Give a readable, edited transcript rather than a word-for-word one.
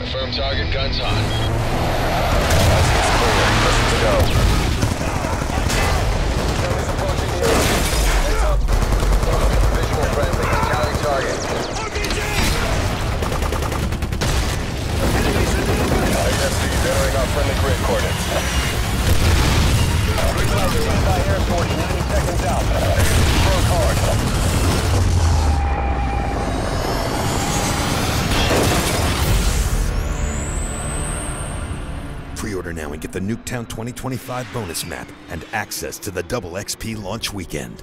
Confirm target, guns on. Let's go. Approaching the ocean. Heads up. Visual friendly. Tally target. IFC entering our friendly grid coordinates. Recon team by air force 90 seconds out. Broke hard. Pre-order now and get the Nuketown 2025 bonus map and access to the double XP launch weekend.